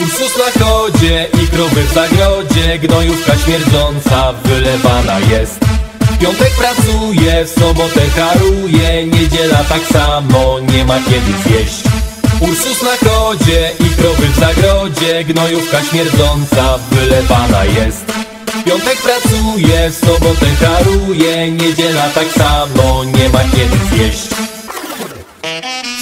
Ursus na chodzie i krowy w zagrodzie, gnojówka śmierdząca wylewana jest. Piątek pracuje, w sobotę haruje, niedziela tak samo, nie ma kiedy zjeść. Ursus na chodzie i krowy w zagrodzie, gnojówka śmierdząca wylewana jest. Piątek pracuje, w sobotę haruje, niedziela tak samo, nie ma kiedy zjeść.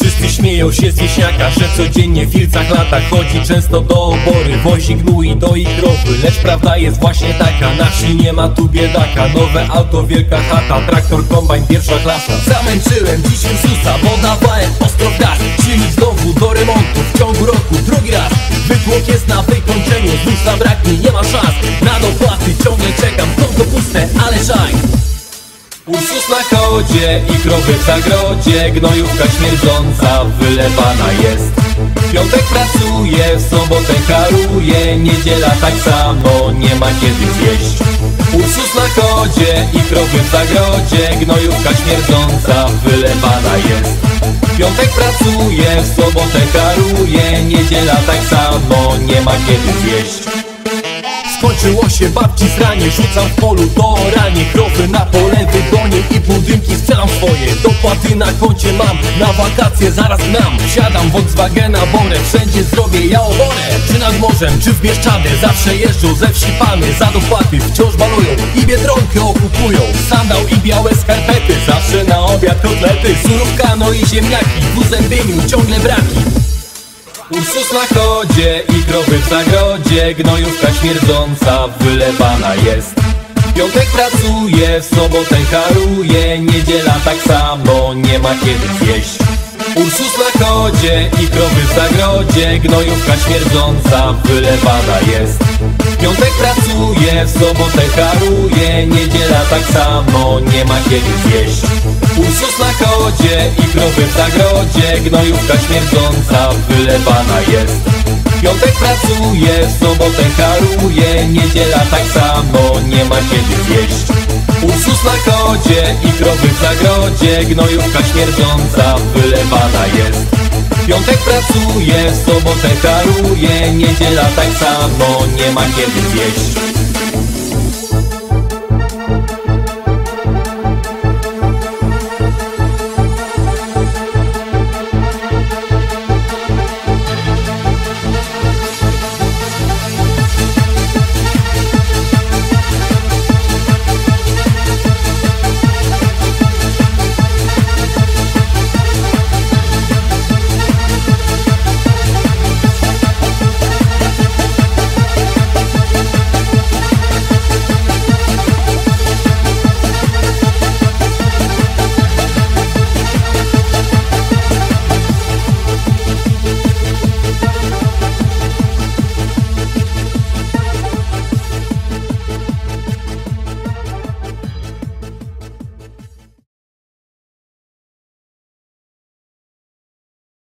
Wszyscy śmieją się z wieśniaka, że codziennie w filcach lata. Chodzi często do obory, wozi gnój do ich krowy. Lecz prawda jest właśnie taka, na wsi nie ma tu biedaka. Nowe auto, wielka chata, traktor, kombajn, pierwsza klasa. Zamęczyłem dziś Ursusa, bo dawałem ostro w gaz. Silnik znowu do remontu, w ciągu roku drugi raz. Wytłok jest na wykończeniu, znów zabraknie, nie ma szans. Na dopłaty ciągle czekam, konto puste, ale żal. Ursus na chodzie i krowy w zagrodzie, gnojówka śmierdząca wylewana jest. Piątek pracuje, w sobotę haruje, niedziela tak samo, nie ma kiedy zjeść. Ursus na chodzie i krowy w zagrodzie, gnojówka śmierdząca wylewana jest. Piątek pracuje, w sobotę haruje, niedziela tak samo, nie ma kiedy zjeść. Skończyło się babci zranie, rzucam w polu to ranie. Krowy na pole wygonię i budynki strzelam swoje. Dopłaty na koncie mam, na wakacje zaraz gnam. Wsiadam Volkswagena, borę, wszędzie zrobię ja oborę. Czy nad morzem, czy w Bieszczady, zawsze jeżdżą ze wsi pany. Za dopłaty wciąż balują i Biedronkę okupują. Sandał i białe skarpety, zawsze na obiad kotlety. Surówka, no i ziemniaki, w uzębieniu ciągle braki. Ursus na chodzie i krowy w zagrodzie, gnojówka śmierdząca wylewana jest. Piątek pracuje, w sobotę haruje, niedziela tak samo, nie ma kiedy zjeść. Ursus na chodzie i krowy w zagrodzie, gnojówka śmierdząca wylewana jest. Piątek pracuje, w sobotę haruje, niedziela tak samo, nie ma kiedy zjeść. Ursus na chodzie i krowy w zagrodzie, gnojówka śmierdząca wylewana jest. Piątek pracuje, w sobotę haruje, niedziela tak samo, nie ma kiedy zjeść. Ursus na chodzie i krowy w zagrodzie, gnojówka śmierdząca wylewana jest. Piątek pracuje, w sobotę haruje, niedziela tak samo, nie ma kiedy zjeść.